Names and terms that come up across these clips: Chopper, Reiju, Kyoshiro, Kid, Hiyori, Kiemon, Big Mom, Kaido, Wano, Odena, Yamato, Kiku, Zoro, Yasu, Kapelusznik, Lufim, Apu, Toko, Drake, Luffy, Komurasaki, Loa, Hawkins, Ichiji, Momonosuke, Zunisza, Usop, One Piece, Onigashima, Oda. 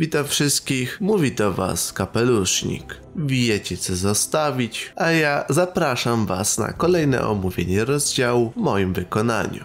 Witam wszystkich, mówi do was Kapelusznik. Wiecie co zostawić, a ja zapraszam was na kolejne omówienie rozdziału w moim wykonaniu.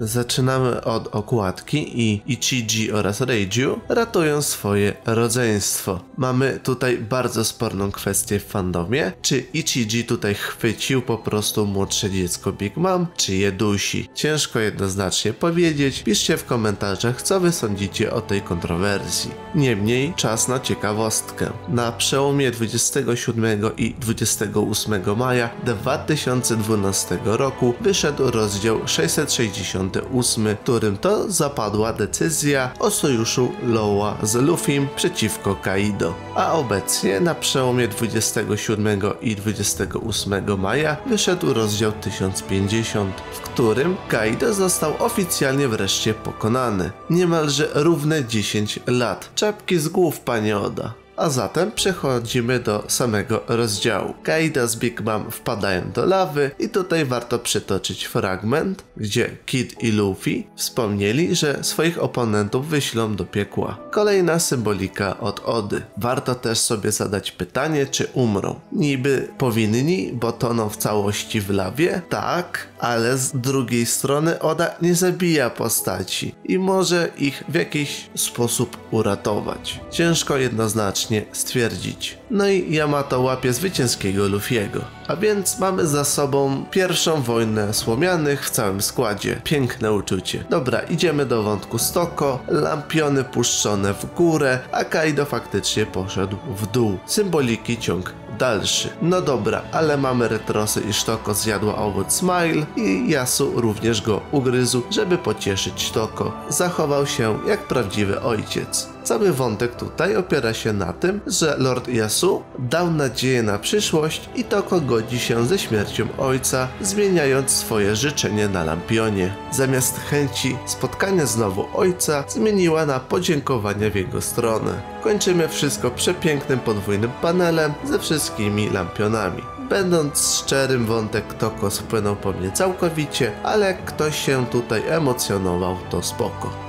Zaczynamy od okładki i Ichiji oraz Reiju ratują swoje rodzeństwo. Mamy tutaj bardzo sporną kwestię w fandomie, czy Ichiji tutaj chwycił po prostu młodsze dziecko Big Mom, czy je dusi. Ciężko jednoznacznie powiedzieć, piszcie w komentarzach co wy sądzicie o tej kontrowersji. Niemniej czas na ciekawostkę. Na przełomie 27 i 28 maja 2012 roku wyszedł rozdział 668, którym to zapadła decyzja o sojuszu Loa z Lufim przeciwko Kaido. A obecnie na przełomie 27 i 28 maja wyszedł rozdział 1050, w którym Kaido został oficjalnie wreszcie pokonany. Niemalże równe 10 lat. Czapki z głów, panie Oda. A zatem przechodzimy do samego rozdziału. Kaido z Big Mom wpadają do lawy i tutaj warto przytoczyć fragment, gdzie Kid i Luffy wspomnieli, że swoich oponentów wyślą do piekła. Kolejna symbolika od Ody. Warto też sobie zadać pytanie, czy umrą. Niby powinni, bo toną w całości w lawie, tak, ale z drugiej strony Oda nie zabija postaci i może ich w jakiś sposób uratować. Ciężko jednoznacznie stwierdzić. No i Yamato łapie zwycięskiego Luffy'ego. A więc mamy za sobą pierwszą wojnę słomianych w całym składzie. Piękne uczucie. Dobra, idziemy do wątku z Toko. Lampiony puszczone w górę, a Kaido faktycznie poszedł w dół. Symboliki ciąg dalszy. No dobra, ale mamy retrosy, iż Toko zjadła owoc Smile i Yasu również go ugryzł, żeby pocieszyć Toko. Zachował się jak prawdziwy ojciec. Cały wątek tutaj opiera się na tym, że Lord Yasu dał nadzieję na przyszłość i Toko godzi się ze śmiercią ojca, zmieniając swoje życzenie na lampionie. Zamiast chęci spotkania znowu ojca, zmieniła na podziękowania w jego stronę. Kończymy wszystko przepięknym podwójnym panelem ze wszystkimi lampionami. Będąc szczerym, wątek Toko spłynął po mnie całkowicie, ale jak ktoś się tutaj emocjonował, to spoko.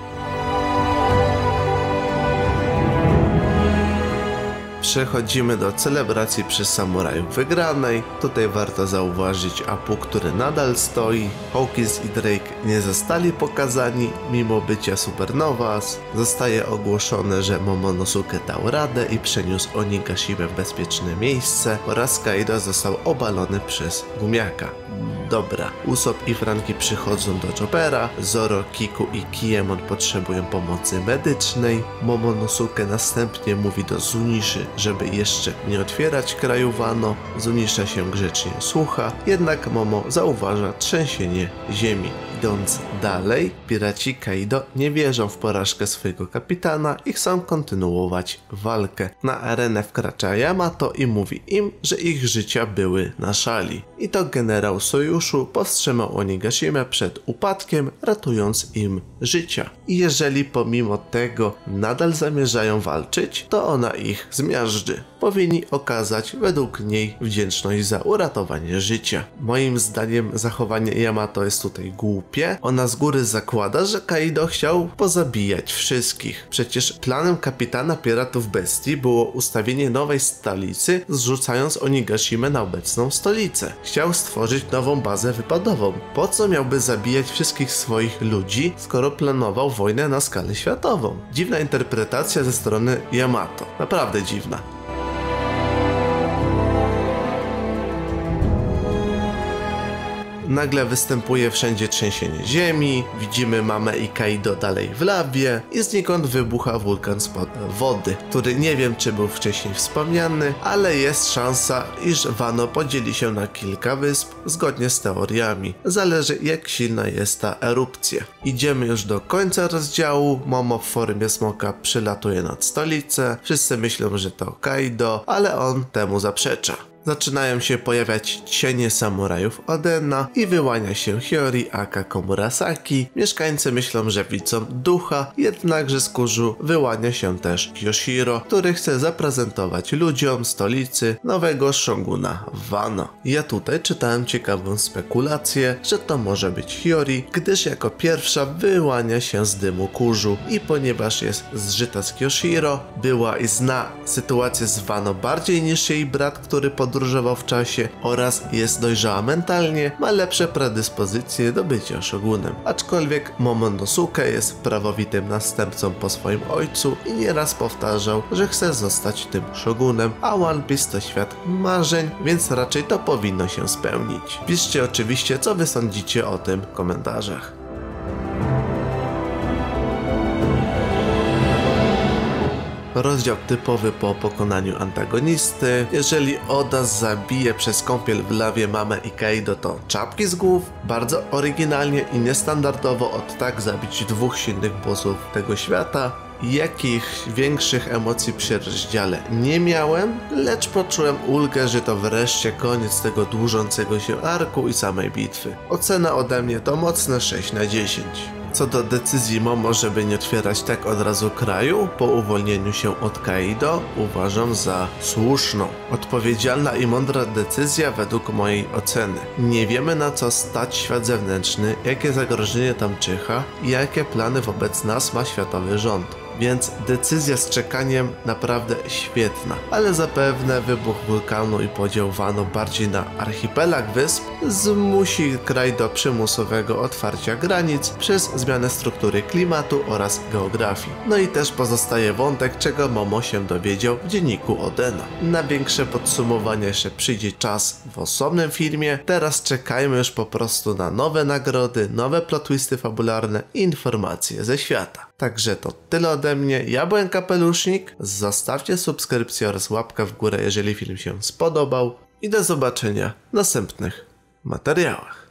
Przechodzimy do celebracji przez samurajów wygranej. Tutaj warto zauważyć Apu, który nadal stoi. Hawkins i Drake nie zostali pokazani, mimo bycia supernowas. Zostaje ogłoszone, że Momonosuke dał radę i przeniósł Onigashimę w bezpieczne miejsce oraz Kaido został obalony przez gumiaka. Dobra, Usop i Frankie przychodzą do Choppera, Zoro, Kiku i Kiemon potrzebują pomocy medycznej, Momonosuke następnie mówi do Zuniszy, żeby jeszcze nie otwierać kraju Wano, Zunisza się grzecznie słucha, jednak Momo zauważa trzęsienie ziemi. Idąc dalej, piraci Kaido nie wierzą w porażkę swojego kapitana i chcą kontynuować walkę. Na arenę wkracza Yamato i mówi im, że ich życia były na szali. I to generał sojuszu powstrzymał Onigashimę przed upadkiem, ratując im życia. I jeżeli pomimo tego nadal zamierzają walczyć, to ona ich zmiażdży. Powinni okazać według niej wdzięczność za uratowanie życia. Moim zdaniem zachowanie Yamato jest tutaj głupie. Ona z góry zakłada, że Kaido chciał pozabijać wszystkich. Przecież planem kapitana piratów bestii było ustawienie nowej stolicy, zrzucając Onigashimę na obecną stolicę. Chciał stworzyć nową bazę wypadową. Po co miałby zabijać wszystkich swoich ludzi, skoro planował wojnę na skalę światową? Dziwna interpretacja ze strony Yamato. Naprawdę dziwna. Nagle występuje wszędzie trzęsienie ziemi, widzimy mamę i Kaido dalej w lawie i znikąd wybucha wulkan spod wody, który nie wiem czy był wcześniej wspomniany, ale jest szansa, iż Wano podzieli się na kilka wysp zgodnie z teoriami. Zależy jak silna jest ta erupcja. Idziemy już do końca rozdziału, Momo w formie smoka przylatuje nad stolicę, wszyscy myślą, że to Kaido, ale on temu zaprzecza. zaczynają się pojawiać cienie samurajów Odena i wyłania się Hiyori aka Komurasaki. Mieszkańcy myślą, że widzą ducha, jednakże z kurzu wyłania się też Kyoshiro, który chce zaprezentować ludziom stolicy nowego szoguna Wano. Ja tutaj czytałem ciekawą spekulację, że to może być Hiyori, gdyż jako pierwsza wyłania się z dymu kurzu i ponieważ jest zżyta z Kyoshiro, była i zna sytuację z Wano bardziej niż jej brat, który podróżował w czasie oraz jest dojrzała mentalnie, ma lepsze predyspozycje do bycia szogunem. Aczkolwiek Momonosuke jest prawowitym następcą po swoim ojcu i nieraz powtarzał, że chce zostać tym szogunem, a One Piece to świat marzeń, więc raczej to powinno się spełnić. Piszcie oczywiście, co wy sądzicie o tym w komentarzach. Rozdział typowy po pokonaniu antagonisty. Jeżeli Oda zabije przez kąpiel w lawie mamę i Kaido, to czapki z głów. Bardzo oryginalnie i niestandardowo od tak zabić dwóch silnych bossów tego świata. Jakichś większych emocji przy rozdziale nie miałem, lecz poczułem ulgę, że to wreszcie koniec tego dłużącego się arku i samej bitwy. Ocena ode mnie to mocne 6 na 10. Co do decyzji Momo, żeby nie otwierać tak od razu kraju po uwolnieniu się od Kaido, uważam za słuszną. Odpowiedzialna i mądra decyzja według mojej oceny. Nie wiemy, na co stać świat zewnętrzny, jakie zagrożenie tam czyha i jakie plany wobec nas ma światowy rząd. Więc decyzja z czekaniem naprawdę świetna, ale zapewne wybuch wulkanu i podział Wano bardziej na archipelag wysp zmusi kraj do przymusowego otwarcia granic przez zmianę struktury klimatu oraz geografii. No i też pozostaje wątek, czego Momo się dowiedział w dzienniku Odena. Na większe podsumowanie jeszcze przyjdzie czas w osobnym filmie. Teraz czekajmy już po prostu na nowe nagrody, nowe plot twisty fabularne i informacje ze świata. Także to tyle ode mnie, ja byłem Kapelusznik, zostawcie subskrypcję oraz łapkę w górę, jeżeli film się spodobał i do zobaczenia w następnych materiałach.